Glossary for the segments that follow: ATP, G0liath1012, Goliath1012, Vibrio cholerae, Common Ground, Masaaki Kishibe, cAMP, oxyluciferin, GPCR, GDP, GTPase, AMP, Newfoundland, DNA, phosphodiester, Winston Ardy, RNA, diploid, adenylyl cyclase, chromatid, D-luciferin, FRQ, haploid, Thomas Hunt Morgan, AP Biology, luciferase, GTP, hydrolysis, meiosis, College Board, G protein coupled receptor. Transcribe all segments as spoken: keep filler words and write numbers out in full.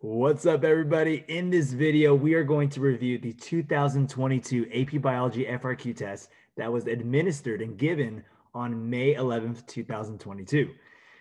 What's up, everybody? In this video, we are going to review the two thousand twenty-two A P Biology F R Q test that was administered and given on May eleventh, two thousand twenty-two.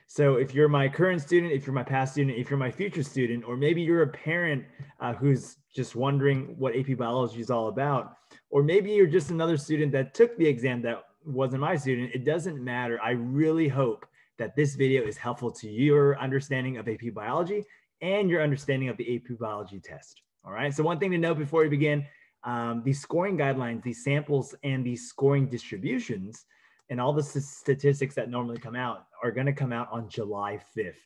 So if you're my current student, if you're my past student, if you're my future student, or maybe you're a parent uh, who's just wondering what A P Biology is all about, or maybe you're just another student that took the exam that wasn't my student, it doesn't matter. I really hope that this video is helpful to your understanding of A P Biology and your understanding of the A P Biology test. All right, so one thing to note before we begin, um, the scoring guidelines, the samples and the scoring distributions and all the statistics that normally come out are gonna come out on July fifth,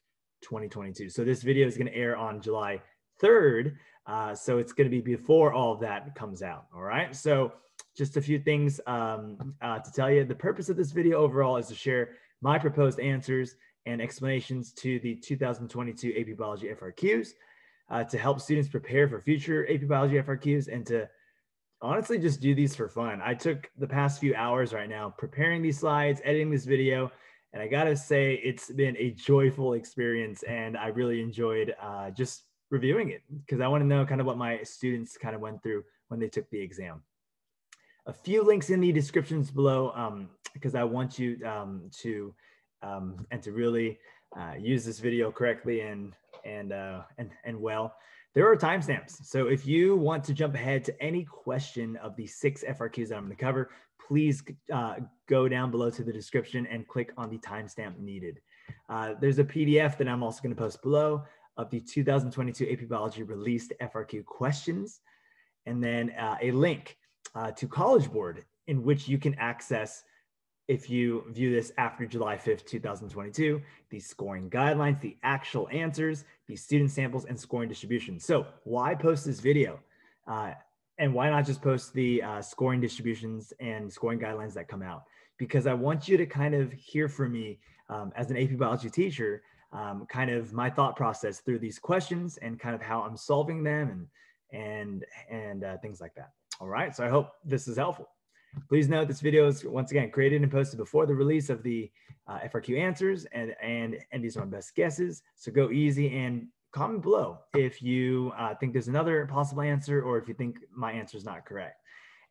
twenty twenty-two. So this video is gonna air on July third. Uh, so it's gonna be before all of that comes out, all right? So just a few things um, uh, to tell you. The purpose of this video overall is to share my proposed answers and explanations to the two thousand twenty-two A P Biology F R Qs uh, to help students prepare for future A P Biology F R Qs and to honestly just do these for fun. I took the past few hours right now preparing these slides, editing this video, and I gotta say it's been a joyful experience and I really enjoyed uh, just reviewing it because I wanna know kind of what my students kind of went through when they took the exam. A few links in the descriptions below um, because I want you um, to Um, and to really uh, use this video correctly and, and, uh, and, and well. There are timestamps. So if you want to jump ahead to any question of the six F R Qs that I'm gonna cover, please uh, go down below to the description and click on the timestamp needed. Uh, there's a P D F that I'm also gonna post below of the two thousand twenty-two A P Biology released F R Q questions, and then uh, a link uh, to College Board in which you can access, if you view this after July fifth, two thousand twenty-two, the scoring guidelines, the actual answers, the student samples, and scoring distribution. So why post this video? Uh, and why not just post the uh, scoring distributions and scoring guidelines that come out? Because I want you to kind of hear from me um, as an A P Biology teacher, um, kind of my thought process through these questions and kind of how I'm solving them and, and, and uh, things like that. All right, so I hope this is helpful. Please note this video is once again created and posted before the release of the uh, F R Q answers, and, and, and these are my best guesses. So go easy and comment below if you uh, think there's another possible answer or if you think my answer is not correct.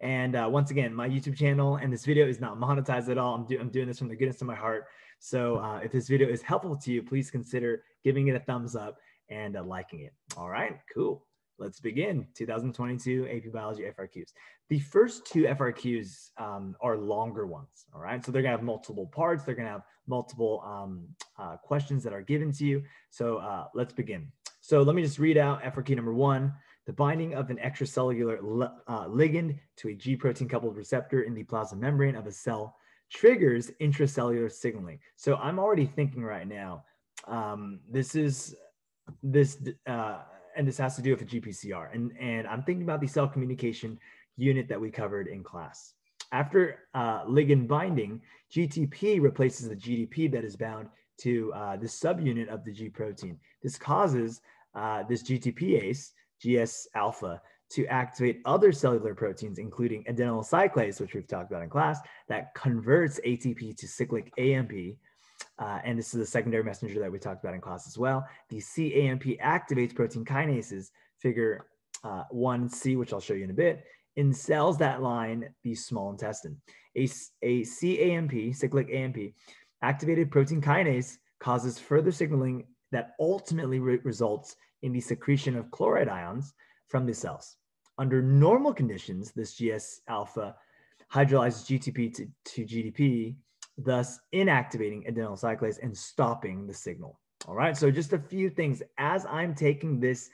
And uh, once again, my YouTube channel and this video is not monetized at all. I'm, do I'm doing this from the goodness of my heart. So uh, if this video is helpful to you, please consider giving it a thumbs up and uh, liking it. All right, cool. Let's begin two thousand twenty-two A P Biology F R Qs. The first two F R Qs um, are longer ones, all right? So they're gonna have multiple parts, they're gonna have multiple um, uh, questions that are given to you. So uh, let's begin. So let me just read out F R Q number one. The binding of an extracellular li uh, ligand to a G protein coupled receptor in the plasma membrane of a cell triggers intracellular signaling. So I'm already thinking right now, um, this is, this, uh, and this has to do with a G P C R. And, and I'm thinking about the cell communication unit that we covered in class. After uh, ligand binding, G T P replaces the G D P that is bound to uh, the subunit of the G protein. This causes uh, this GTPase, G S alpha, to activate other cellular proteins, including adenylyl cyclase, which we've talked about in class, that converts A T P to cyclic A M P. Uh, and this is the secondary messenger that we talked about in class as well. The cAMP activates protein kinases, figure uh, one C, which I'll show you in a bit, in cells that line the small intestine. A, a cAMP, cyclic A M P, activated protein kinase causes further signaling that ultimately re results in the secretion of chloride ions from the cells. Under normal conditions, this G S alpha hydrolyzes G T P to, to G D P, thus inactivating adenyl cyclase and stopping the signal. All right, so just a few things. As I'm taking this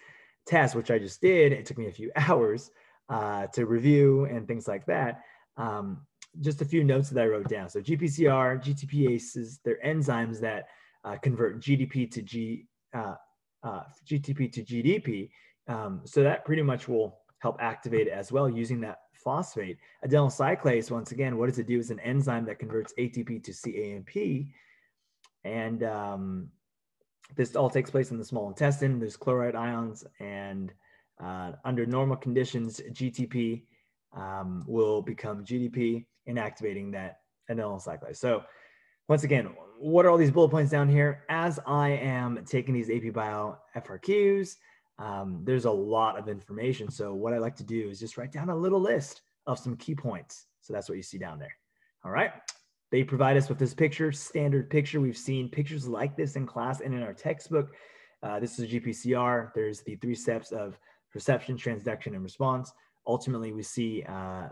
test, which I just did, it took me a few hours uh, to review and things like that. Um, just a few notes that I wrote down. So G P C R, GTPases, they're enzymes that uh, convert G D P to G, uh, uh, G T P to G D P. Um, so that pretty much will help activate it as well using that phosphate. Adenyl cyclase, once again, what does it do? It's an enzyme that converts A T P to cAMP. And um, this all takes place in the small intestine. There's chloride ions, and uh, under normal conditions, G T P um, will become G D P, inactivating that adenyl cyclase. So once again, what are all these bullet points down here? As I am taking these A P Bio F R Qs, Um, there's a lot of information. So what I like to do is just write down a little list of some key points. So that's what you see down there. All right. They provide us with this picture, standard picture. We've seen pictures like this in class and in our textbook. Uh, this is G P C R. There's the three steps of perception, transduction, and response. Ultimately, we see uh,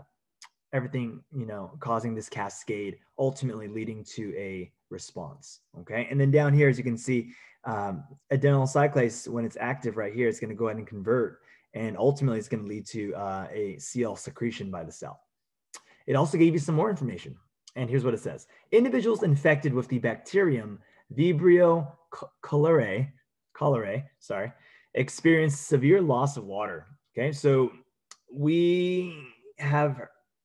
everything, you know, causing this cascade, ultimately leading to a response. Okay. And then down here, as you can see, um, adenylyl cyclase, when it's active right here, it's going to go ahead and convert. And ultimately, it's going to lead to uh, a C L secretion by the cell. It also gave you some more information. And here's what it says. Individuals infected with the bacterium Vibrio cholerae, cholerae, sorry, experienced severe loss of water. Okay, so we have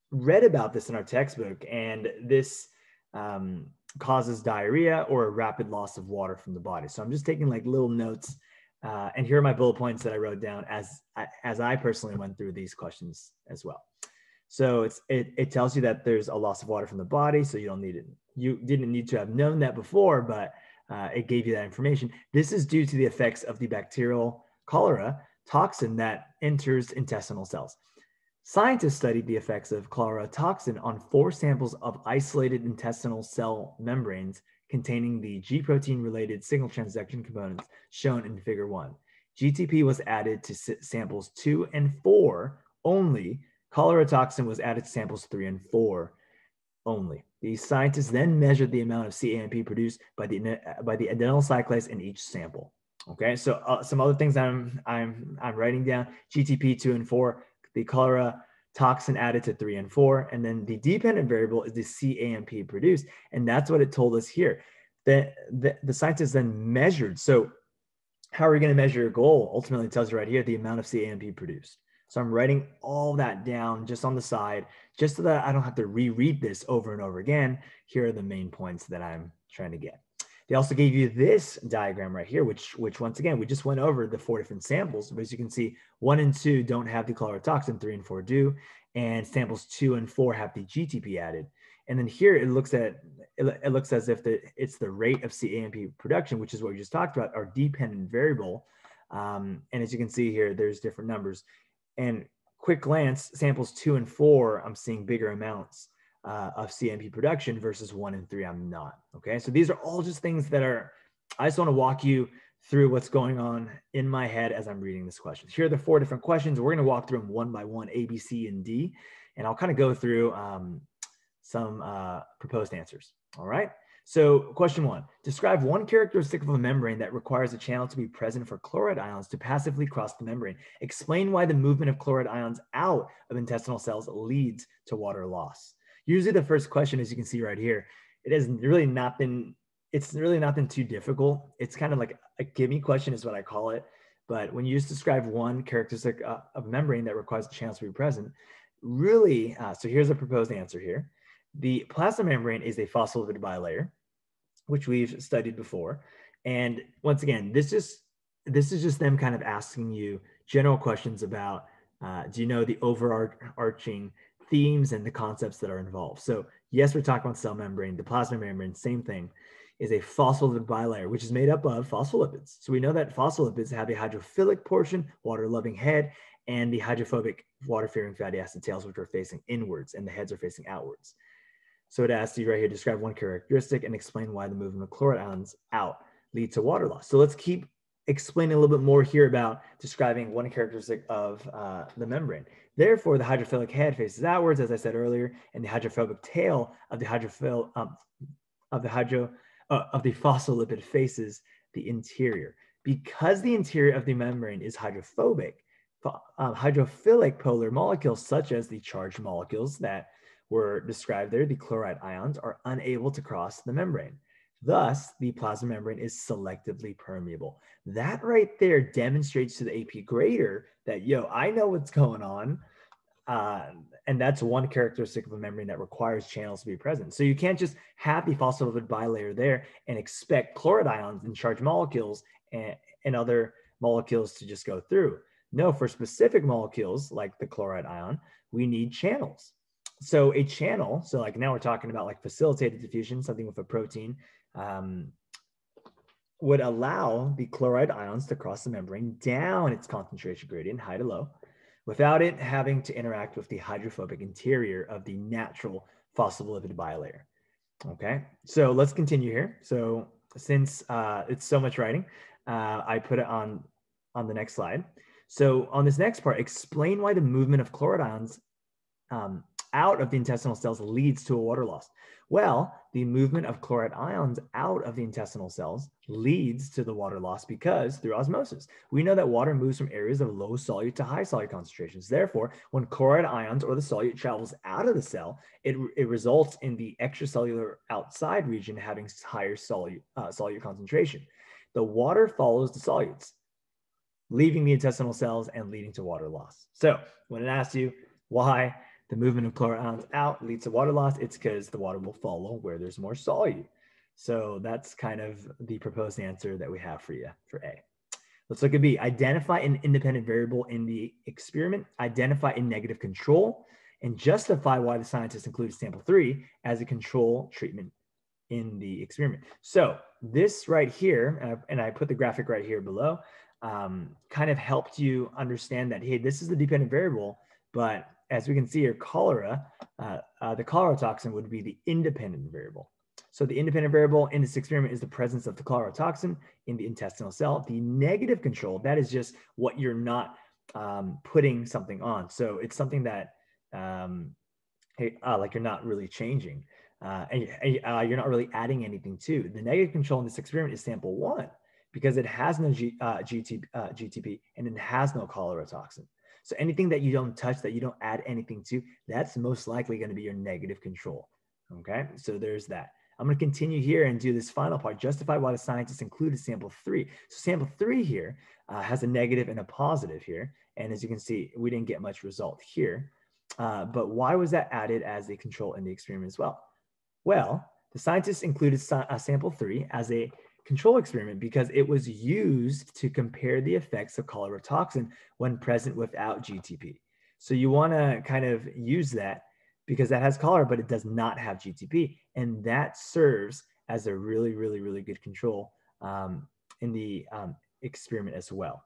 read about this in our textbook, and this um, causes diarrhea or a rapid loss of water from the body. So I'm just taking like little notes. Uh, and here are my bullet points that I wrote down as, as I personally went through these questions as well. So it's, it, it tells you that there's a loss of water from the body, so you don't need it. You didn't need to have known that before, but uh, it gave you that information. This is due to the effects of the bacterial cholera toxin that enters intestinal cells. Scientists studied the effects of cholera toxin on four samples of isolated intestinal cell membranes containing the G protein-related signal transduction components shown in Figure one. G T P was added to samples two and four only. Cholera toxin was added to samples three and four only. The scientists then measured the amount of cAMP produced by the by the adenyl cyclase in each sample. Okay, so uh, some other things I'm I'm I'm writing down: G T P two and four, the cholera toxin added to three and four, and then the dependent variable is the cAMP produced, and that's what it told us here. That the, the scientists then measured. So how are we going to measure a goal? Ultimately, it tells you right here the amount of cAMP produced. So I'm writing all that down just on the side, just so that I don't have to reread this over and over again. Here are the main points that I'm trying to get. They also gave you this diagram right here, which, which once again, we just went over the four different samples. But as you can see, one and two don't have the cholera toxin, three and four do, and samples two and four have the G T P added. And then here it looks at it, it looks as if the, it's the rate of cAMP production, which is what we just talked about, our dependent variable. Um, and as you can see here, there's different numbers. And quick glance, samples two and four, I'm seeing bigger amounts uh, of cAMP production versus one and three, I'm not. Okay, so these are all just things that are, I just want to walk you through what's going on in my head as I'm reading this question. Here are the four different questions. We're going to walk through them one by one, A, B, C, and D. And I'll kind of go through um, some uh, proposed answers. All right. So question one, describe one characteristic of a membrane that requires a channel to be present for chloride ions to passively cross the membrane. Explain why the movement of chloride ions out of intestinal cells leads to water loss. Usually the first question, as you can see right here, it has really not been, it's really not been too difficult. It's kind of like a gimme question is what I call it. But when you just describe one characteristic of a membrane that requires a channel to be present, really, uh, so here's a proposed answer here. The plasma membrane is a phospholipid bilayer, which we've studied before. And once again, this is, this is just them kind of asking you general questions about, uh, do you know the overarching themes and the concepts that are involved? So yes, we're talking about cell membrane. The plasma membrane, same thing, is a phospholipid bilayer, which is made up of phospholipids. So we know that phospholipids have a hydrophilic portion, water-loving head, and the hydrophobic water-fearing fatty acid tails, which are facing inwards, and the heads are facing outwards. So it asks you right here, describe one characteristic and explain why the movement of chloride ions out leads to water loss. So let's keep explaining a little bit more here about describing one characteristic of uh, the membrane. Therefore, the hydrophilic head faces outwards, as I said earlier, and the hydrophobic tail of the hydrophil um, of the hydro uh, of the phospholipid faces the interior. Because the interior of the membrane is hydrophobic, uh, hydrophilic polar molecules, such as the charged molecules that were described there, the chloride ions are unable to cross the membrane. Thus, the plasma membrane is selectively permeable. That right there demonstrates to the A P grader that, yo, I know what's going on. Uh, and that's one characteristic of a membrane that requires channels to be present. So you can't just have the phospholipid bilayer there and expect chloride ions and charged molecules and, and other molecules to just go through. No, for specific molecules like the chloride ion, we need channels. So a channel, so like now we're talking about like facilitated diffusion, something with a protein, um, would allow the chloride ions to cross the membrane down its concentration gradient, high to low, without it having to interact with the hydrophobic interior of the natural phospholipid bilayer. Okay, so let's continue here. So since uh, it's so much writing, uh, I put it on, on the next slide. So on this next part, explain why the movement of chloride ions um, out of the intestinal cells leads to a water loss. Well, the movement of chloride ions out of the intestinal cells leads to the water loss because through osmosis, we know that water moves from areas of low solute to high solute concentrations. Therefore, when chloride ions or the solute travels out of the cell, it, it results in the extracellular outside region having higher solute, uh, solute concentration. The water follows the solutes, leaving the intestinal cells and leading to water loss. So when it asks you why the movement of chloride ions out leads to water loss, it's because the water will follow where there's more solute. So that's kind of the proposed answer that we have for you for A. Let's look at B. Identify an independent variable in the experiment, identify a negative control, and justify why the scientists included sample three as a control treatment in the experiment. So this right here, and I, and I put the graphic right here below, um, kind of helped you understand that, hey, this is the dependent variable, but as we can see here, cholera, uh, uh, the cholera toxin would be the independent variable. So the independent variable in this experiment is the presence of the cholera toxin in the intestinal cell. The negative control, that is just what you're not um, putting something on. So it's something that um, hey, uh, like you're not really changing uh, and uh, you're not really adding anything to. The negative control in this experiment is sample one because it has no G, uh, G T, uh, G T P and it has no cholera toxin. So anything that you don't touch, that you don't add anything to, that's most likely going to be your negative control. Okay, so there's that. I'm going to continue here and do this final part, justify why the scientists included sample three. So sample three here uh, has a negative and a positive here. And as you can see, we didn't get much result here. Uh, but why was that added as a control in the experiment as well? Well, the scientists included sa- uh, sample three as a control experiment because it was used to compare the effects of cholera toxin when present without G T P. So you want to kind of use that because that has cholera, but it does not have G T P. And that serves as a really, really, really good control um, in the um, experiment as well.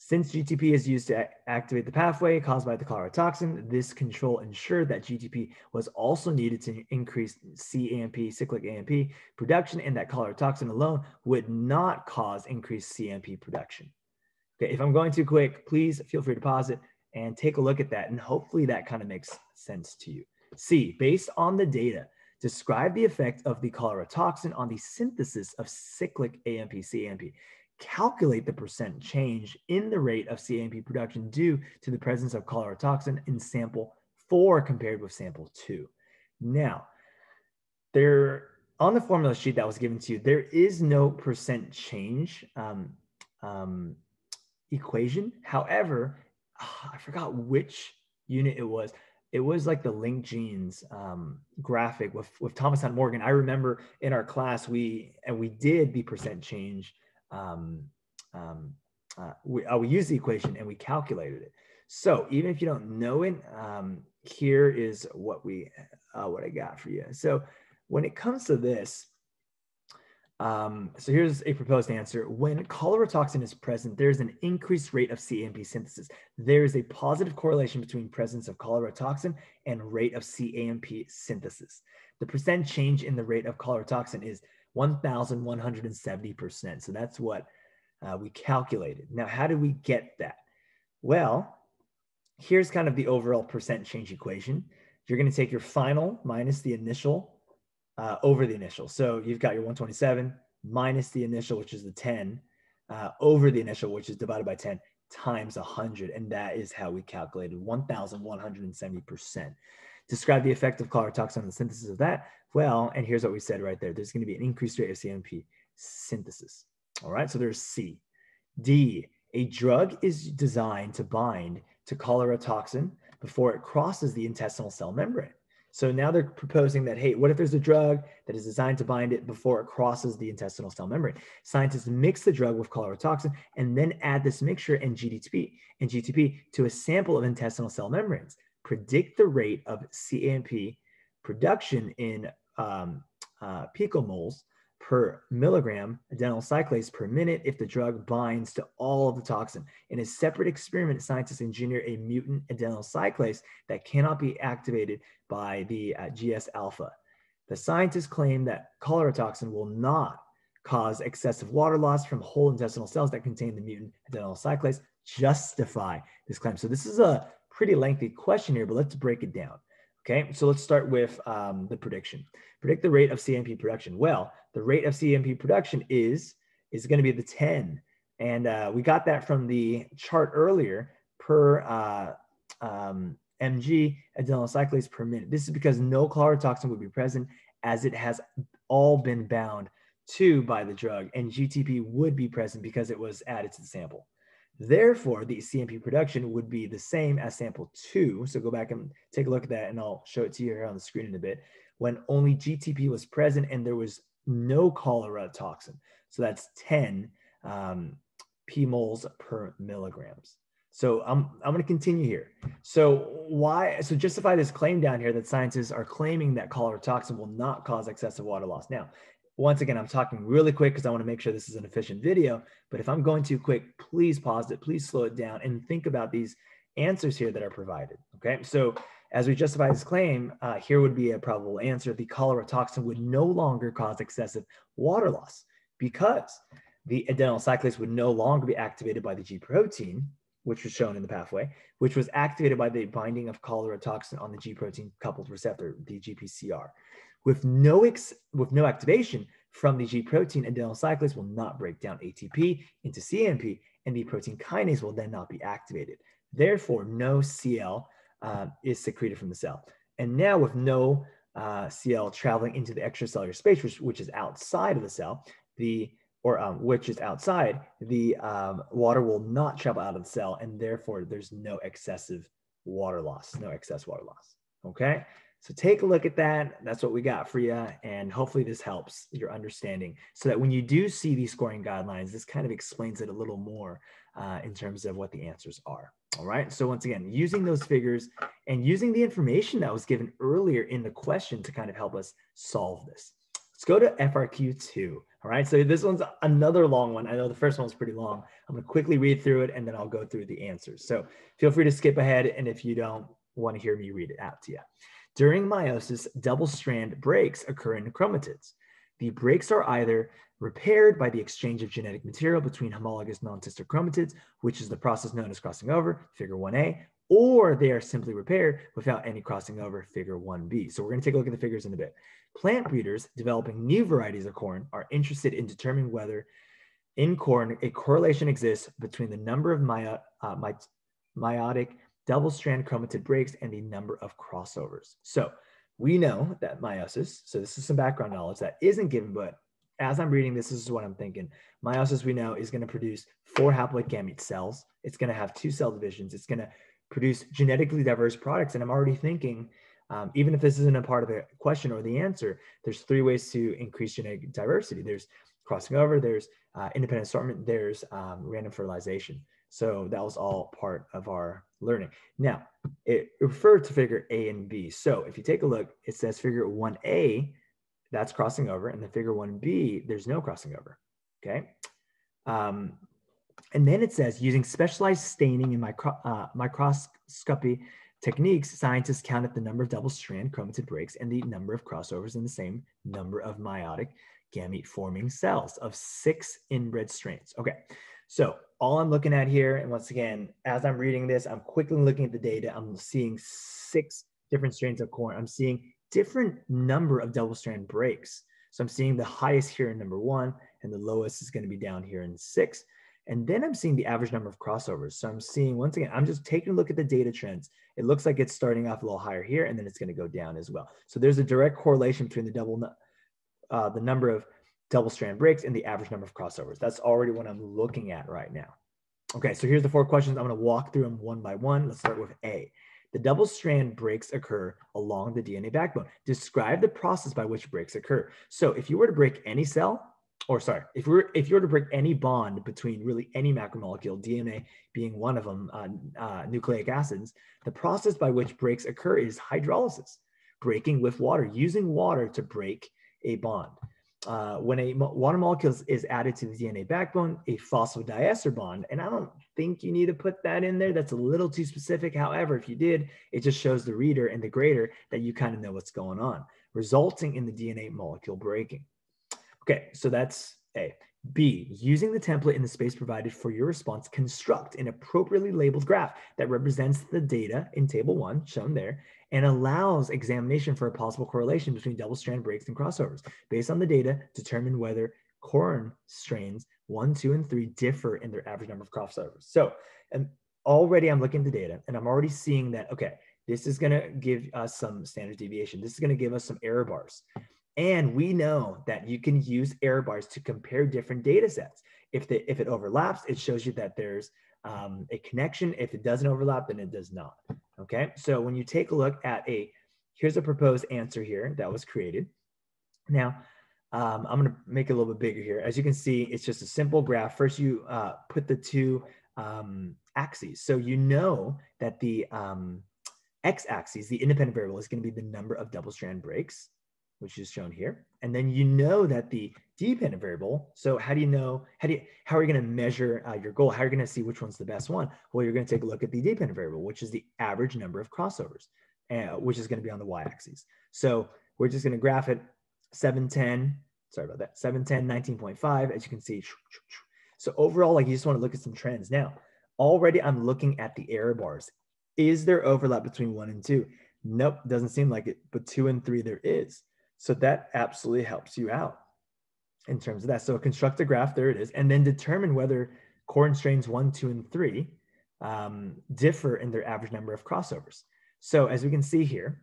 Since G T P is used to activate the pathway caused by the cholera toxin, this control ensured that G T P was also needed to increase cAMP, cyclic A M P production, and that cholera toxin alone would not cause increased cAMP production. Okay, if I'm going too quick, please feel free to pause it and take a look at that, and hopefully that kind of makes sense to you. C, based on the data, describe the effect of the cholera toxin on the synthesis of cyclic A M P, cAMP. Calculate the percent change in the rate of cAMP production due to the presence of cholera toxin in sample four compared with sample two. Now, there on the formula sheet that was given to you, there is no percent change um, um, equation. However, oh, I forgot which unit it was. It was like the linked genes um, graphic with with Thomas Hunt Morgan. I remember in our class we and we did the percent change. Um, um, uh, we, uh, we used the equation and we calculated it. So even if you don't know it, um, here is what we, uh, what I got for you. So when it comes to this, um, so here's a proposed answer. When cholera toxin is present, there's an increased rate of cAMP synthesis. There is a positive correlation between presence of cholera toxin and rate of cAMP synthesis. The percent change in the rate of cholera toxin is one thousand one hundred seventy percent. So that's what uh, we calculated. Now, how did we get that? Well, here's kind of the overall percent change equation. You're going to take your final minus the initial uh, over the initial. So you've got your one twenty-seven minus the initial, which is the ten, uh, over the initial, which is divided by ten, times one hundred. And that is how we calculated one thousand one hundred seventy percent. Describe the effect of cholera toxin on the synthesis of that. Well, and here's what we said right there. There's going to be an increased rate of cAMP synthesis. All right, so there's C. D, a drug is designed to bind to cholera toxin before it crosses the intestinal cell membrane. So now they're proposing that, hey, what if there's a drug that is designed to bind it before it crosses the intestinal cell membrane? Scientists mix the drug with cholera toxin and then add this mixture and G D P and G T P to a sample of intestinal cell membranes. Predict the rate of cAMP production in um, uh, picomoles per milligram adenyl cyclase per minute if the drug binds to all of the toxin. In a separate experiment, scientists engineer a mutant adenyl cyclase that cannot be activated by the uh, G S alpha. The scientists claim that cholera toxin will not cause excessive water loss from whole intestinal cells that contain the mutant adenyl cyclase. Justify this claim. So this is a pretty lengthy question here, but let's break it down. Okay, so let's start with um, the prediction. Predict the rate of cAMP production. Well, the rate of cAMP production is, is going to be the ten. And uh, we got that from the chart earlier per uh, um, mg adenyl cyclase per minute. This is because no cholera toxin would be present as it has all been bound to by the drug, and G T P would be present because it was added to the sample. Therefore, the cAMP production would be the same as sample two. So go back and take a look at that, and I'll show it to you here on the screen in a bit, when only G T P was present and there was no cholera toxin. So that's ten um, p moles per milligrams. So I'm, I'm going to continue here. So why? So justify this claim down here that scientists are claiming that cholera toxin will not cause excessive water loss. Now, once again, I'm talking really quick because I want to make sure this is an efficient video, but if I'm going too quick, please pause it, please slow it down, and think about these answers here that are provided, okay? So as we justify this claim, uh, here would be a probable answer. The cholera toxin would no longer cause excessive water loss because the adenyl cyclase would no longer be activated by the G protein, which was shown in the pathway, which was activated by the binding of cholera toxin on the G protein coupled receptor, the G P C R. With no, ex with no activation from the G protein, adenyl cyclase will not break down A T P into cAMP, and the protein kinase will then not be activated. Therefore, no C L uh, is secreted from the cell. And now with no uh, C L traveling into the extracellular space, which, which is outside of the cell, the or um, which is outside, the um, water will not travel out of the cell, and therefore there's no excessive water loss, no excess water loss, okay? So take a look at that. That's what we got for you. And hopefully this helps your understanding so that when you do see these scoring guidelines, this kind of explains it a little more uh, in terms of what the answers are. All right. So once again, using those figures and using the information that was given earlier in the question to kind of help us solve this. Let's go to F R Q two. All right. So this one's another long one. I know the first one's pretty long. I'm going to quickly read through it and then I'll go through the answers. So feel free to skip ahead. And if you don't want to hear me read it out to you. During meiosis, double-strand breaks occur in chromatids. The breaks are either repaired by the exchange of genetic material between homologous non-sister chromatids, which is the process known as crossing over, figure one A, or they are simply repaired without any crossing over, figure one B. So we're going to take a look at the figures in a bit. Plant breeders developing new varieties of corn are interested in determining whether in corn a correlation exists between the number of meiotic uh, my, meiotic double-strand chromatid breaks and the number of crossovers. So we know that meiosis, so this is some background knowledge that isn't given, but as I'm reading this, this is what I'm thinking. Meiosis, we know, is going to produce four haploid gamete cells. It's going to have two cell divisions. It's going to produce genetically diverse products. And I'm already thinking, um, even if this isn't a part of the question or the answer, there's three ways to increase genetic diversity. There's crossing over, there's uh, independent assortment, there's um, random fertilization. So that was all part of our learning. Now, it referred to figure A and B. So if you take a look, it says figure one A, that's crossing over, and the figure one B, there's no crossing over, okay? Um, and then it says, using specialized staining and micro uh, microscopy techniques, scientists counted the number of double-strand chromatid breaks and the number of crossovers in the same number of meiotic gamete-forming cells of six inbred strains, okay? So all I'm looking at here, and once again, as I'm reading this, I'm quickly looking at the data. I'm seeing six different strains of corn. I'm seeing different number of double-strand breaks. So I'm seeing the highest here in number one, and the lowest is going to be down here in six. And then I'm seeing the average number of crossovers. So I'm seeing, once again, I'm just taking a look at the data trends. It looks like it's starting off a little higher here, and then it's going to go down as well. So there's a direct correlation between the double, uh, the number of double-strand breaks and the average number of crossovers. That's already what I'm looking at right now. Okay, so here's the four questions. I'm going to walk through them one by one. Let's start with A. The double-strand breaks occur along the D N A backbone. Describe the process by which breaks occur. So if you were to break any cell, or sorry, if, we were, if you were to break any bond between really any macromolecule, D N A being one of them, uh, uh, nucleic acids, the process by which breaks occur is hydrolysis, breaking with water, using water to break a bond. uh, when a water molecule is added to the D N A backbone, a phosphodiester bond. And I don't think you need to put that in there. That's a little too specific. However, if you did, it just shows the reader and the grader that you kind of know what's going on, resulting in the D N A molecule breaking. Okay, so that's A. B, using the template in the space provided for your response, construct an appropriately labeled graph that represents the data in table one, shown there, and allows examination for a possible correlation between double-strand breaks and crossovers. Based on the data, determine whether corn strains one, two, and three differ in their average number of crossovers. So and already I'm looking at the data, and I'm already seeing that, okay, this is gonna give us some standard deviation. This is gonna give us some error bars. And we know that you can use error bars to compare different data sets. If, they, if it overlaps, it shows you that there's um, a connection. If it doesn't overlap, then it does not, okay? So when you take a look at a, here's a proposed answer here that was created. Now, um, I'm gonna make it a little bit bigger here. As you can see, it's just a simple graph. First, you uh, put the two um, axes. So you know that the um, x-axis, the independent variable, is gonna be the number of double-strand breaks, which is shown here. And then you know that the dependent variable, so how do you know, how, do you, how are you gonna measure uh, your goal? How are you gonna see which one's the best one? Well, you're gonna take a look at the dependent variable, which is the average number of crossovers, uh, which is gonna be on the y-axis. So we're just gonna graph it, seven, ten, sorry about that, seven, ten, nineteen point five, as you can see. So overall, like you just wanna look at some trends. Now, already I'm looking at the error bars. Is there overlap between one and two? Nope, doesn't seem like it, but two and three there is. So that absolutely helps you out in terms of that. So construct a graph, there it is, and then determine whether corn strains one, two, and three um, differ in their average number of crossovers. So as we can see here,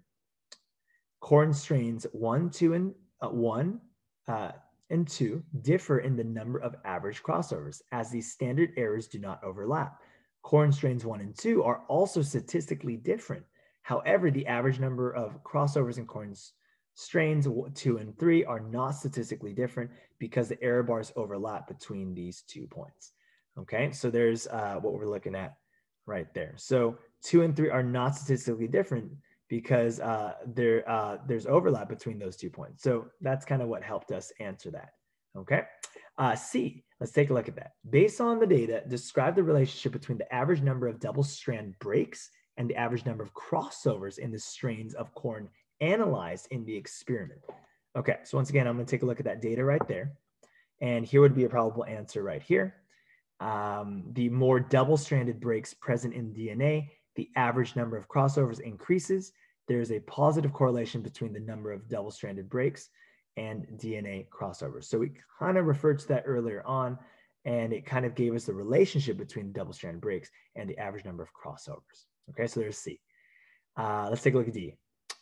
corn strains one, two, and uh, one uh, and two differ in the number of average crossovers as the standard errors do not overlap. Corn strains one and two are also statistically different. However, the average number of crossovers in corn strains two and three are not statistically different because the error bars overlap between these two points. Okay, so there's uh, what we're looking at right there. So two and three are not statistically different because uh, there, uh, there's overlap between those two points. So that's kind of what helped us answer that. Okay, uh, C, let's take a look at that. Based on the data, describe the relationship between the average number of double strand breaks and the average number of crossovers in the strains of corn analyzed in the experiment. Okay, so once again, I'm going to take a look at that data right there. And here would be a probable answer right here. Um, the more double-stranded breaks present in D N A, the average number of crossovers increases. There's a positive correlation between the number of double-stranded breaks and D N A crossovers. So we kind of referred to that earlier on, and it kind of gave us the relationship between double-stranded breaks and the average number of crossovers. Okay, so there's C. Uh, let's take a look at D.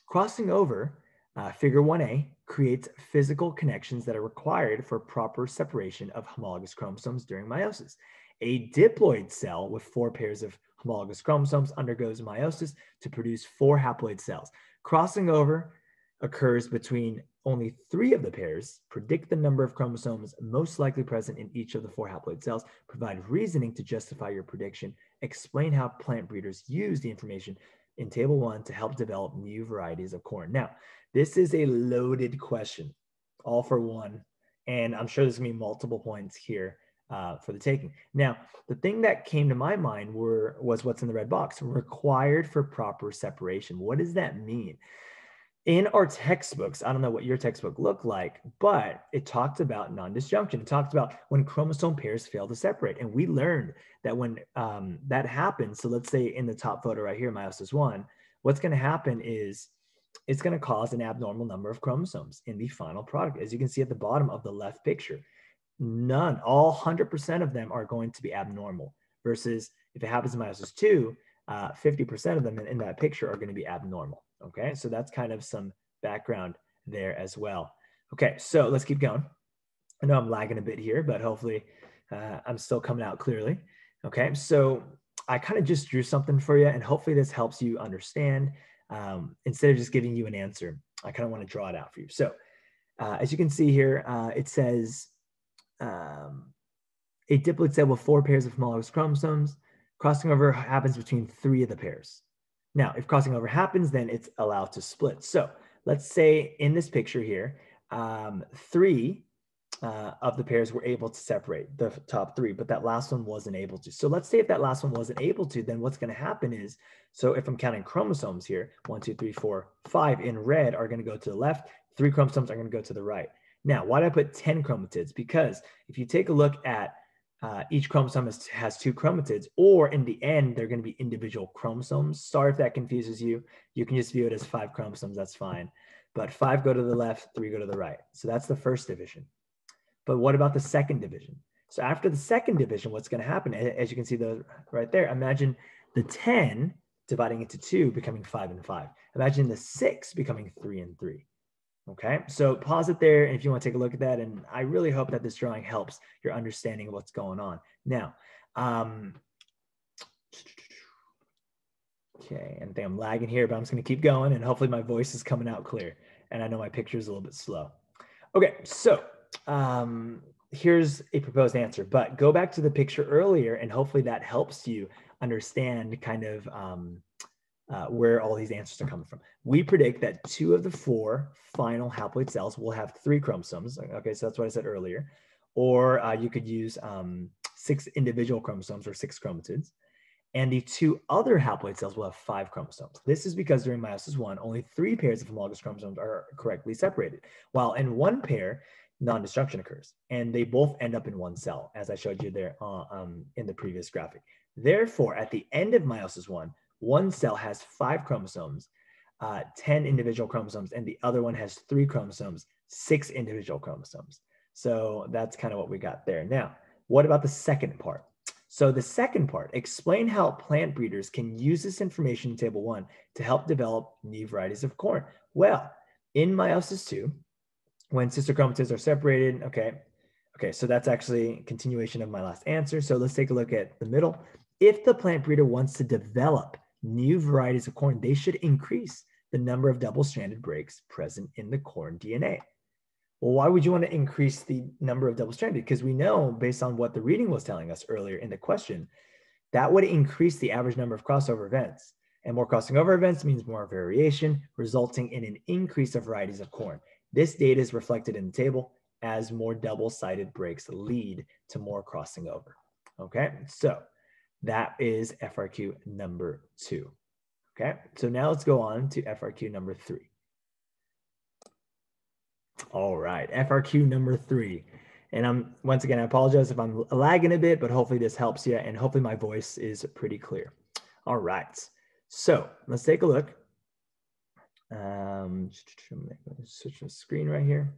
Crossing over, uh, figure one A creates physical connections that are required for proper separation of homologous chromosomes during meiosis. A diploid cell with four pairs of homologous chromosomes undergoes meiosis to produce four haploid cells. Crossing over occurs between only three of the pairs. Predict the number of chromosomes most likely present in each of the four haploid cells. Provide reasoning to justify your prediction. Explain how plant breeders use the information in table one to help develop new varieties of corn. Now, this is a loaded question, all for one. And I'm sure there's gonna be multiple points here uh, for the taking. Now, the thing that came to my mind were, was what's in the red box, required for proper separation. What does that mean? In our textbooks, I don't know what your textbook looked like, but it talked about non-disjunction. It talked about when chromosome pairs fail to separate. And we learned that when um, that happens, so let's say in the top photo right here, meiosis one, what's gonna happen is it's gonna cause an abnormal number of chromosomes in the final product. As you can see at the bottom of the left picture, none, all one hundred percent of them are going to be abnormal versus if it happens in meiosis two, uh, fifty percent of them in, in that picture are gonna be abnormal. Okay, so that's kind of some background there as well. Okay, so let's keep going. I know I'm lagging a bit here, but hopefully uh, I'm still coming out clearly. Okay, so I kind of just drew something for you, and hopefully this helps you understand. Um, instead of just giving you an answer, I kind of want to draw it out for you. So uh, as you can see here, uh, it says um, a diploid cell with four pairs of homologous chromosomes. Crossing over happens between three of the pairs. Now, if crossing over happens, then it's allowed to split. So let's say in this picture here, um, three uh, of the pairs were able to separate, the top three, but that last one wasn't able to. So let's say if that last one wasn't able to, then what's going to happen is, so if I'm counting chromosomes here, one, two, three, four, five in red are going to go to the left, three chromosomes are going to go to the right. Now, why did I put ten chromatids? Because if you take a look at uh, each chromosome has, has two chromatids, or in the end, they're going to be individual chromosomes. Sorry if that confuses you. You can just view it as five chromosomes, that's fine. But five go to the left, three go to the right. So that's the first division. But what about the second division? So after the second division, what's going to happen, as you can see those right there, imagine the ten dividing into two, becoming five and five. Imagine the six becoming three and three. Okay, so pause it there if you want to take a look at that. And I really hope that this drawing helps your understanding of what's going on. Now, um, okay, and I think I'm lagging here, but I'm just going to keep going and hopefully my voice is coming out clear. And I know my picture is a little bit slow. Okay, so um, here's a proposed answer, but go back to the picture earlier and hopefully that helps you understand kind of um, Uh, where all these answers are coming from. We predict that two of the four final haploid cells will have three chromosomes. Okay, so that's what I said earlier. Or uh, you could use um, six individual chromosomes or six chromatids. And the two other haploid cells will have five chromosomes. This is because during meiosis one, only three pairs of homologous chromosomes are correctly separated, while in one pair, non-destruction occurs. And they both end up in one cell, as I showed you there uh, um, in the previous graphic. Therefore, at the end of meiosis one, one cell has five chromosomes, uh, ten individual chromosomes, and the other one has three chromosomes, six individual chromosomes. So that's kind of what we got there. Now, what about the second part? So the second part, explain how plant breeders can use this information in table one to help develop new varieties of corn. Well, in meiosis two, when sister chromatids are separated, okay, okay, so that's actually continuation of my last answer. So let's take a look at the middle. If the plant breeder wants to develop new varieties of corn, they should increase the number of double-stranded breaks present in the corn D N A. Well, why would you want to increase the number of double-stranded? Because we know, based on what the reading was telling us earlier in the question, that would increase the average number of crossover events. And more crossing over events means more variation, resulting in an increase of varieties of corn. This data is reflected in the table as more double-sided breaks lead to more crossing over. Okay, so that is F R Q number two. Okay, so now let's go on to F R Q number three. All right, F R Q number three. And I'm once again, I apologize if I'm lagging a bit, but hopefully this helps you and hopefully my voice is pretty clear. All right, so let's take a look. Um, switch the screen right here.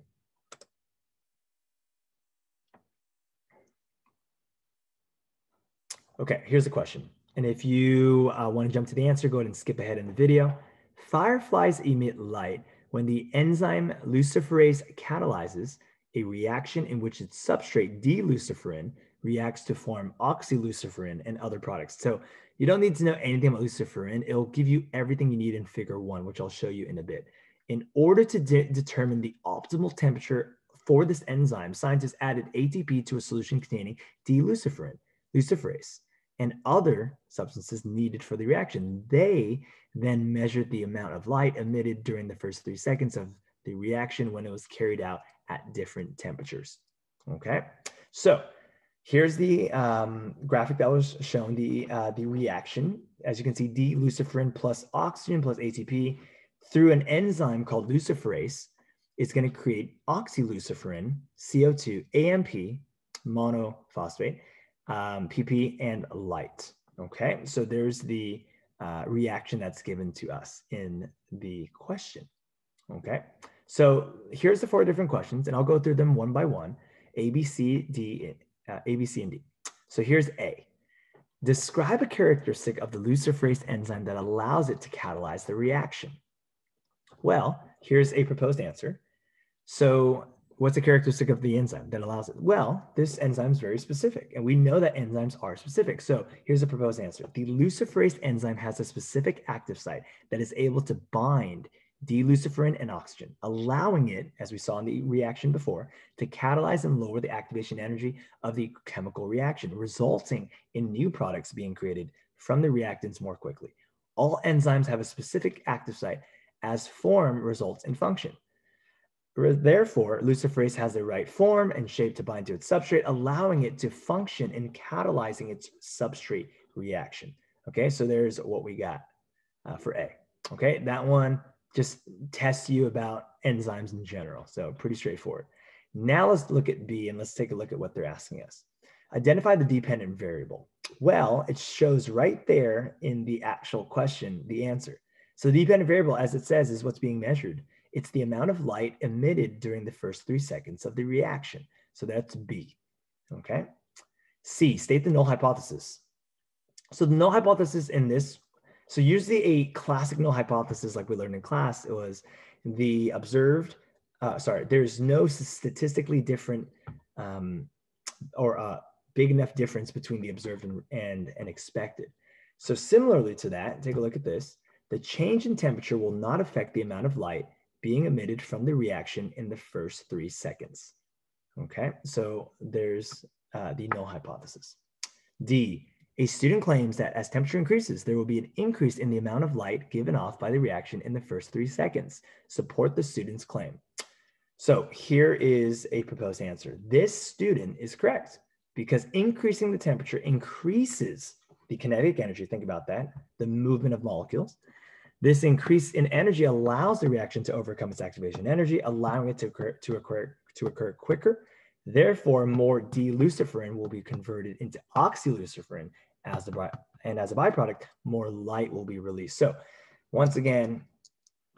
Okay, here's the question. And if you uh, want to jump to the answer, go ahead and skip ahead in the video. Fireflies emit light when the enzyme luciferase catalyzes a reaction in which its substrate D-luciferin reacts to form oxyluciferin and other products. So you don't need to know anything about luciferin. It'll give you everything you need in figure one, which I'll show you in a bit. In order to de- determine the optimal temperature for this enzyme, scientists added A T P to a solution containing D-luciferin, luciferase, and other substances needed for the reaction. They then measured the amount of light emitted during the first three seconds of the reaction when it was carried out at different temperatures. Okay, so here's the um, graphic that was shown, the, uh, the reaction. As you can see, D-luciferin plus oxygen plus A T P through an enzyme called luciferase is going to create oxyluciferin, C O two, A M P, monophosphate, Um, P P and light. Okay, so there's the uh, reaction that's given to us in the question. Okay, so here's the four different questions, and I'll go through them one by one. A, B, C, D, uh, A, B, C, and D. So here's A. Describe a characteristic of the luciferase enzyme that allows it to catalyze the reaction. Well, here's a proposed answer. So what's the characteristic of the enzyme that allows it? Well, this enzyme is very specific, and we know that enzymes are specific. So here's a proposed answer. The luciferase enzyme has a specific active site that is able to bind D-luciferin and oxygen, allowing it, as we saw in the reaction before, to catalyze and lower the activation energy of the chemical reaction, resulting in new products being created from the reactants more quickly. All enzymes have a specific active site as form, results, and function. Therefore, luciferase has the right form and shape to bind to its substrate, allowing it to function in catalyzing its substrate reaction. Okay, so there's what we got uh, for A. Okay, that one just tests you about enzymes in general, so pretty straightforward. Now let's look at B and let's take a look at what they're asking us. Identify the dependent variable. Well, it shows right there in the actual question, the answer. So the dependent variable, as it says, is what's being measured. It's the amount of light emitted during the first three seconds of the reaction. So that's B, okay? C, state the null hypothesis. So the null hypothesis in this, so usually a classic null hypothesis like we learned in class, it was the observed, uh, sorry, there's no statistically different um, or a big enough difference between the observed and, and, and expected. So similarly to that, take a look at this. The change in temperature will not affect the amount of light being emitted from the reaction in the first three seconds. Okay, so there's uh, the null hypothesis. D, a student claims that as temperature increases, there will be an increase in the amount of light given off by the reaction in the first three seconds. Support the student's claim. So here is a proposed answer. This student is correct because increasing the temperature increases the kinetic energy, think about that, the movement of molecules. This increase in energy allows the reaction to overcome its activation energy, allowing it to occur, to occur, to occur quicker. Therefore, more D-luciferin will be converted into oxyluciferin as the, and as a byproduct, more light will be released. So once again,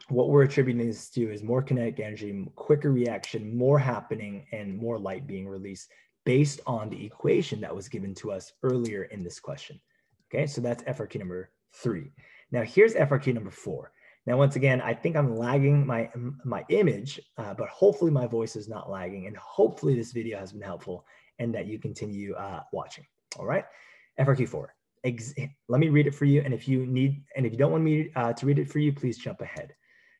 what we're attributing this to is more kinetic energy, quicker reaction, more happening, and more light being released based on the equation that was given to us earlier in this question. Okay, so that's F R Q number three. Now here's F R Q number four. Now, once again, I think I'm lagging my, my image, uh, but hopefully my voice is not lagging and hopefully this video has been helpful and that you continue uh, watching, all right? F R Q four, Ex let me read it for you. And if you need, and if you don't want me uh, to read it for you, please jump ahead.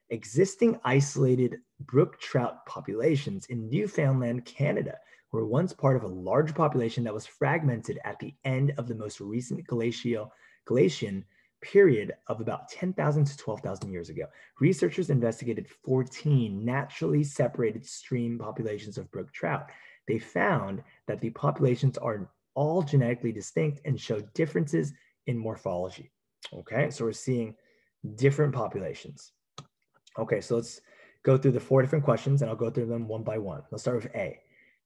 Existing isolated brook trout populations in Newfoundland, Canada, were once part of a large population that was fragmented at the end of the most recent glacial, Glacian period of about ten thousand to twelve thousand years ago. Researchers investigated fourteen naturally separated stream populations of brook trout. They found that the populations are all genetically distinct and show differences in morphology. Okay, so we're seeing different populations. Okay, so let's go through the four different questions and I'll go through them one by one. Let's start with A.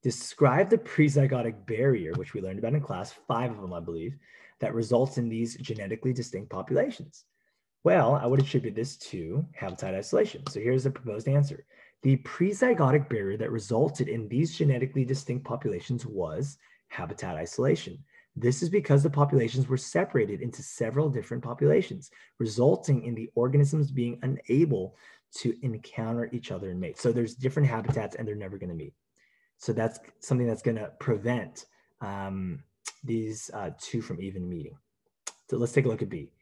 Describe the prezygotic barrier, which we learned about in class, five of them, I believe, that results in these genetically distinct populations. Well, I would attribute this to habitat isolation. So here's the proposed answer. The prezygotic barrier that resulted in these genetically distinct populations was habitat isolation. This is because the populations were separated into several different populations, resulting in the organisms being unable to encounter each other and mate. So there's different habitats and they're never going to meet. So that's something that's going to prevent um, these uh, two from even meeting. So let's take a look at B.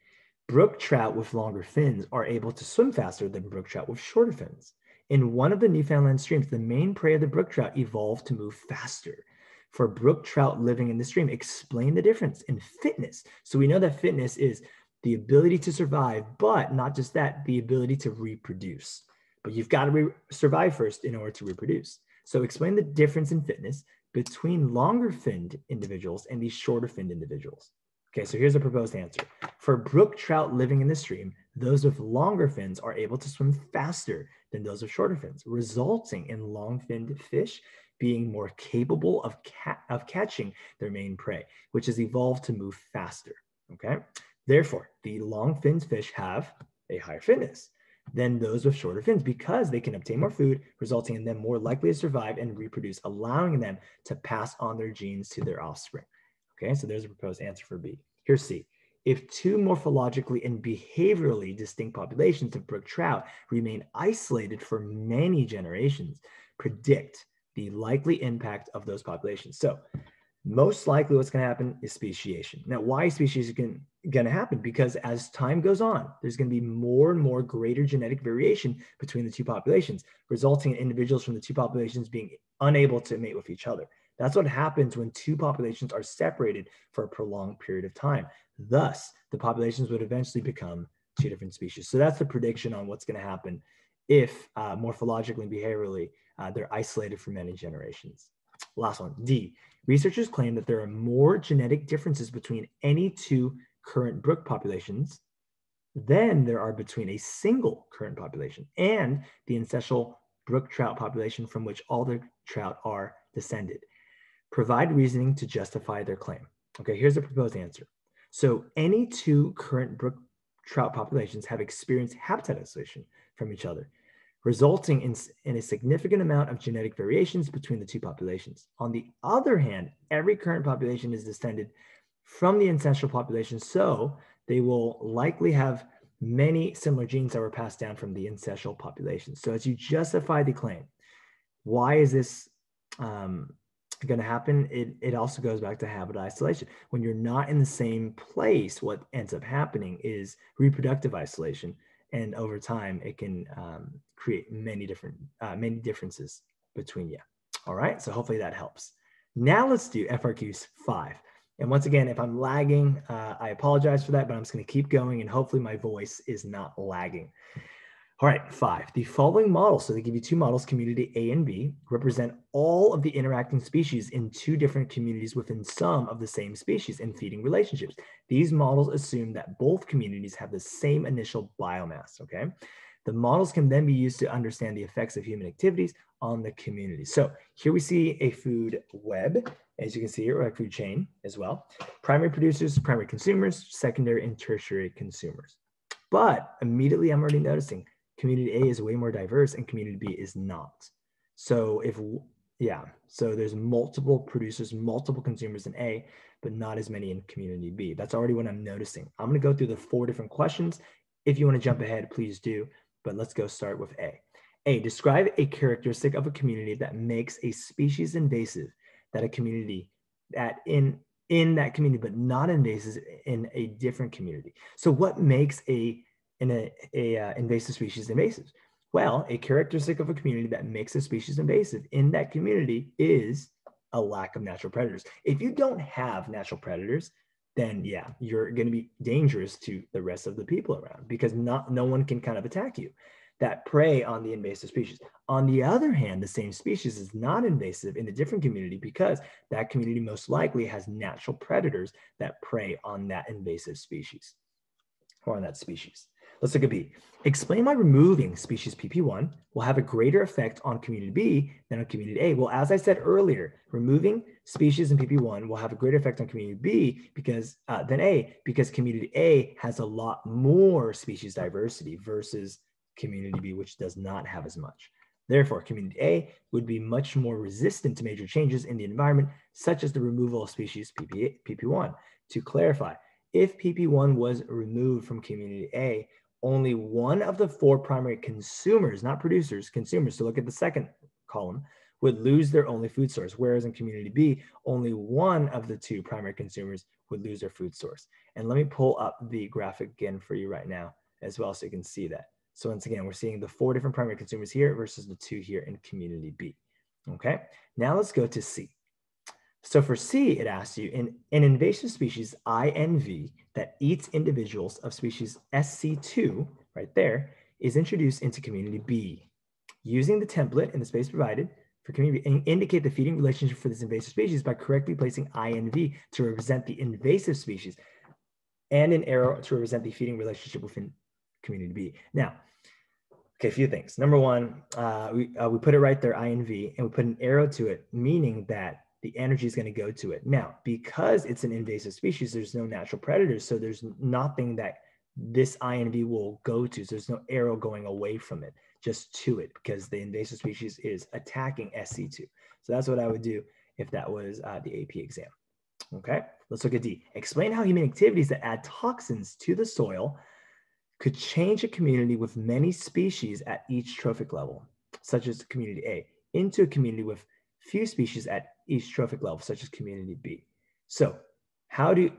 Brook trout with longer fins are able to swim faster than brook trout with shorter fins. In one of the Newfoundland streams, the main prey of the brook trout evolved to move faster. For brook trout living in the stream, explain the difference in fitness. So we know that fitness is the ability to survive, but not just that, the ability to reproduce. But you've got to survive first in order to reproduce. So explain the difference in fitness between longer-finned individuals and these shorter-finned individuals. Okay, so here's a proposed answer. For brook trout living in the stream, those with longer fins are able to swim faster than those with shorter fins, resulting in long-finned fish being more capable of, ca of catching their main prey, which has evolved to move faster, okay? Therefore, the long-finned fish have a higher fitness than those with shorter fins because they can obtain more food, resulting in them more likely to survive and reproduce, allowing them to pass on their genes to their offspring. Okay, so there's a proposed answer for B. Here's C. If two morphologically and behaviorally distinct populations of brook trout remain isolated for many generations, predict the likely impact of those populations. So most likely what's going to happen is speciation. Now, why is speciation going to happen? Because as time goes on, there's going to be more and more greater genetic variation between the two populations, resulting in individuals from the two populations being unable to mate with each other. That's what happens when two populations are separated for a prolonged period of time. Thus, the populations would eventually become two different species. So that's the prediction on what's going to happen if uh, morphologically and behaviorally uh, they're isolated for many generations. Last one, D, researchers claim that there are more genetic differences between any two current brook populations than there are between a single current population and the ancestral brook trout population from which all the trout are descended. Provide reasoning to justify their claim. Okay, here's the proposed answer. So any two current brook trout populations have experienced habitat isolation from each other, resulting in, in a significant amount of genetic variations between the two populations. On the other hand, every current population is descended from the ancestral population, so they will likely have many similar genes that were passed down from the ancestral population. So as you justify the claim, why is this um, going to happen? It, it also goes back to habitat isolation. When you're not in the same place, what ends up happening is reproductive isolation. And over time, it can um, create many different, uh, many differences between you. All right, so hopefully that helps. Now let's do F R Qs five. And once again, if I'm lagging, uh, I apologize for that, but I'm just gonna keep going and hopefully my voice is not lagging. All right, five, the following models, so they give you two models, community A and B, represent all of the interacting species in two different communities within some of the same species and feeding relationships. These models assume that both communities have the same initial biomass, okay? The models can then be used to understand the effects of human activities on the community. So here we see a food web, as you can see here, or a food chain as well. Primary producers, primary consumers, secondary and tertiary consumers. But immediately I'm already noticing community A is way more diverse and community B is not. So if, yeah, so there's multiple producers, multiple consumers in A, but not as many in community B. That's already what I'm noticing. I'm gonna go through the four different questions. If you wanna jump ahead, please do, but let's go start with A. A, describe a characteristic of a community that makes a species invasive, that a community that in, in that community, but not invasive in a different community. So what makes a in a, a uh, invasive species invasive? Well, a characteristic of a community that makes a species invasive in that community is a lack of natural predators. If you don't have natural predators, then yeah, you're gonna be dangerous to the rest of the people around because not, no one can kind of attack you that prey on the invasive species. On the other hand, the same species is not invasive in a different community because that community most likely has natural predators that prey on that invasive species or on that species. Let's look at B. Explain why removing species P P one will have a greater effect on community B than on community A. Well, as I said earlier, removing species in P P one will have a greater effect on community B because uh, than A because community A has a lot more species diversity versus community B, which does not have as much. Therefore, community A would be much more resistant to major changes in the environment, such as the removal of species P P one. To clarify, if P P one was removed from community A, only one of the four primary consumers, not producers, consumers, so look at the second column, would lose their only food source. Whereas in community B, only one of the two primary consumers would lose their food source. And let me pull up the graphic again for you right now as well so you can see that. So once again, we're seeing the four different primary consumers here versus the two here in community B, okay? Now let's go to C. So for C, it asks you, in an invasive species I N V that eats individuals of species S C two, right there, is introduced into community B. Using the template in the space provided for community B, indicate the feeding relationship for this invasive species by correctly placing I N V to represent the invasive species and an arrow to represent the feeding relationship within community B. Now, okay, a few things. Number one, uh, we, uh, we put it right there, I N V, and we put an arrow to it, meaning that the energy is going to go to it. Now, because it's an invasive species, there's no natural predators, so there's nothing that this I N V will go to. So there's no arrow going away from it, just to it, because the invasive species is attacking S C two. So that's what I would do if that was uh, the A P exam. Okay, let's look at D. Explain how human activities that add toxins to the soil could change a community with many species at each trophic level, such as community A, into a community with few species at each trophic level, such as community B. So how do,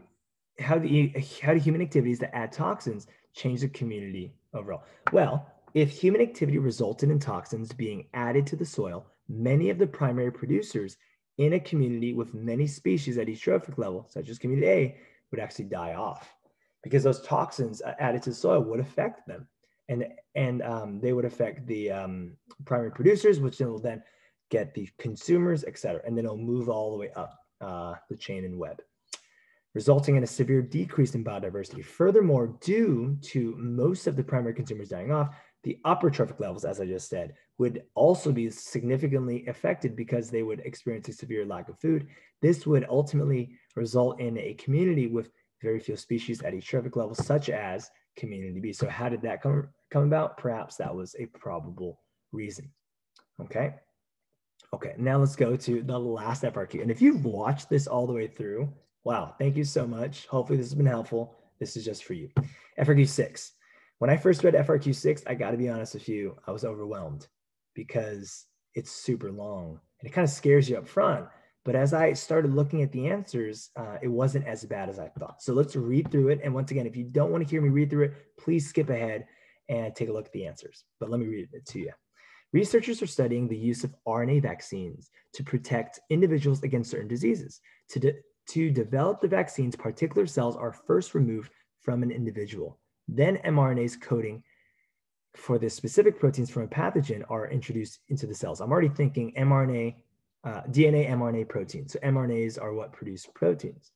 how do, how do human activities that add toxins change the community overall? Well, if human activity resulted in toxins being added to the soil, many of the primary producers in a community with many species at each trophic level, such as community A, would actually die off because those toxins added to the soil would affect them. and and um, they would affect the um, primary producers, which then will then get the consumers, et cetera, and then it'll move all the way up uh, the chain and web, resulting in a severe decrease in biodiversity. Furthermore, due to most of the primary consumers dying off, the upper trophic levels, as I just said, would also be significantly affected because they would experience a severe lack of food. This would ultimately result in a community with very few species at each trophic level, such as community B. So how did that come, come about? Perhaps that was a probable reason, okay? Okay, now let's go to the last F R Q. And if you've watched this all the way through, wow, thank you so much. Hopefully this has been helpful. This is just for you. F R Q six. When I first read F R Q six, I gotta be honest with you, I was overwhelmed because it's super long and it kind of scares you up front. But as I started looking at the answers, uh, it wasn't as bad as I thought. So let's read through it. And once again, if you don't wanna hear me read through it, please skip ahead and take a look at the answers. But let me read it to you. Researchers are studying the use of R N A vaccines to protect individuals against certain diseases. To, de to develop the vaccines, particular cells are first removed from an individual. Then mRNAs coding for the specific proteins from a pathogen are introduced into the cells. I'm already thinking mRNA, uh, D N A, mRNA proteins. So mRNAs are what produce proteins.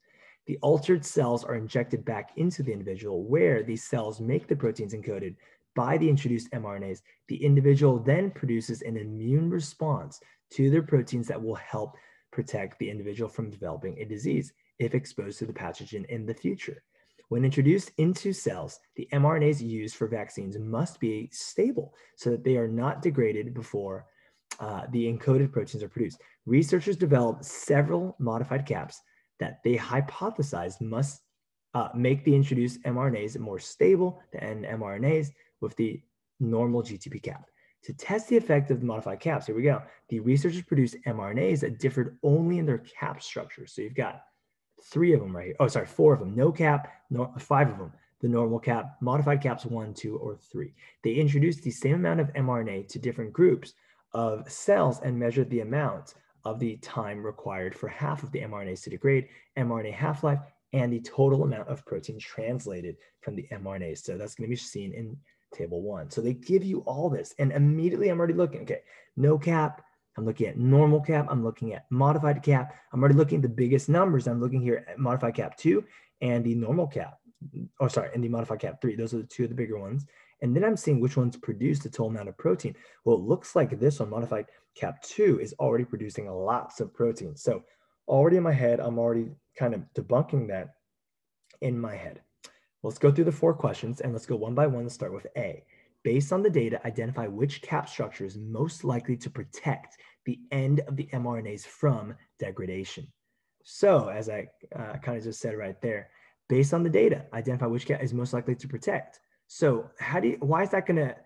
The altered cells are injected back into the individual where these cells make the proteins encoded by the introduced mRNAs. The individual then produces an immune response to their proteins that will help protect the individual from developing a disease if exposed to the pathogen in the future. When introduced into cells, the mRNAs used for vaccines must be stable so that they are not degraded before uh, the encoded proteins are produced. Researchers developed several modified caps that they hypothesized must uh, make the introduced mRNAs more stable than mRNAs with the normal G T P cap. To test the effect of the modified caps, here we go, the researchers produced mRNAs that differed only in their cap structure. So you've got three of them right here. Oh, sorry, four of them. No cap, no, five of them. The normal cap, modified caps one, two, or three. They introduced the same amount of mRNA to different groups of cells and measured the amount of the time required for half of the mRNAs to degrade, mRNA half-life, and the total amount of protein translated from the mRNAs. So that's going to be seen in table one. So they give you all this, and immediately I'm already looking, okay, no cap, I'm looking at normal cap, I'm looking at modified cap, I'm already looking at the biggest numbers. I'm looking here at modified cap two and the normal cap, oh, sorry, and the modified cap three. Those are the two of the bigger ones. And then I'm seeing which ones produce the total amount of protein. Well, it looks like this one, modified cap two, is already producing lots of protein. So already in my head, I'm already kind of debunking that in my head. Let's go through the four questions and let's go one by one. Let's start with A. Based on the data, identify which cap structure is most likely to protect the end of the mRNAs from degradation. So as I uh, kind of just said right there, based on the data, identify which cap is most likely to protect. So how do you, why is that gonna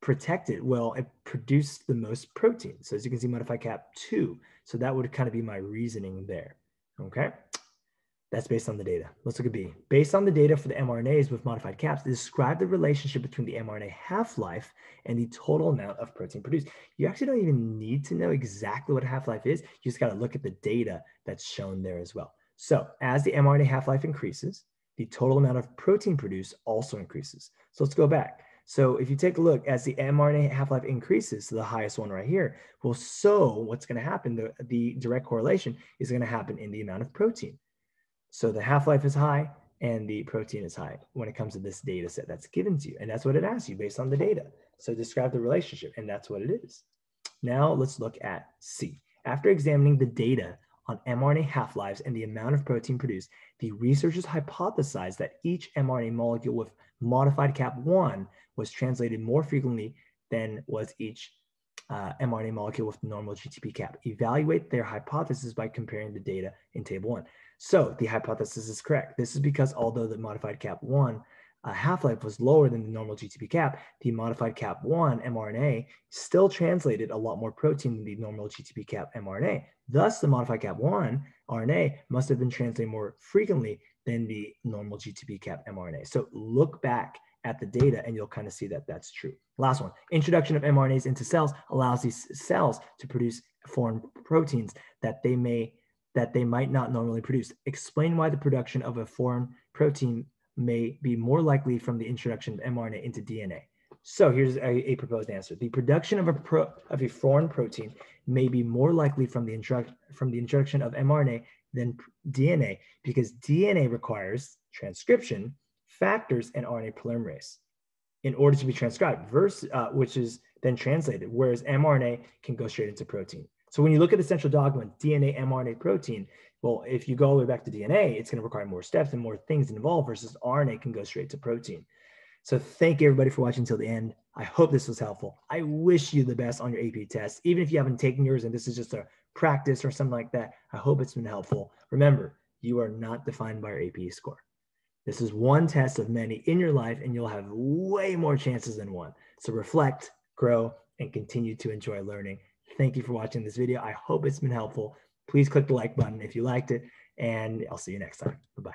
protect it? Well, it produced the most protein. So as you can see, modified cap two. So that would kind of be my reasoning there, okay? That's based on the data. Let's look at B. Based on the data for the mRNAs with modified caps, describe the relationship between the mRNA half-life and the total amount of protein produced. You actually don't even need to know exactly what half-life is. You just gotta look at the data that's shown there as well. So as the mRNA half-life increases, the total amount of protein produced also increases. So let's go back. So if you take a look, as the mRNA half-life increases, so the highest one right here, well, so what's gonna happen, the, the direct correlation is gonna happen in the amount of protein. So the half-life is high and the protein is high when it comes to this data set that's given to you. And that's what it asks you based on the data. So describe the relationship, and that's what it is. Now let's look at C. After examining the data on mRNA half-lives and the amount of protein produced, the researchers hypothesized that each mRNA molecule with modified cap one was translated more frequently than was each Uh, mRNA molecule with normal G T P cap. Evaluate their hypothesis by comparing the data in table one. So the hypothesis is correct. This is because although the modified cap one uh, half-life was lower than the normal G T P cap, the modified cap one mRNA still translated a lot more protein than the normal G T P cap mRNA. Thus, the modified cap one R N A must have been translated more frequently than the normal G T P cap mRNA. So look back at the data and you'll kind of see that that's true. Last one, introduction of mRNAs into cells allows these cells to produce foreign proteins that they may, that they might not normally produce. Explain why the production of a foreign protein may be more likely from the introduction of mRNA into D N A. So here's a, a proposed answer. The production of a, pro, of a foreign protein may be more likely from the, introdu from the introduction of mRNA than D N A, because D N A requires transcription factors and R N A polymerase in order to be transcribed, versus, uh, which is then translated, whereas mRNA can go straight into protein. So when you look at the central dogma, D N A, mRNA, protein, well, if you go all the way back to D N A, it's going to require more steps and more things involved, versus R N A can go straight to protein. So thank you everybody for watching till the end. I hope this was helpful. I wish you the best on your A P test, even if you haven't taken yours and this is just a practice or something like that. I hope it's been helpful. Remember, you are not defined by your A P score. This is one test of many in your life, and you'll have way more chances than one. So reflect, grow, and continue to enjoy learning. Thank you for watching this video. I hope it's been helpful. Please click the like button if you liked it, and I'll see you next time. Bye-bye.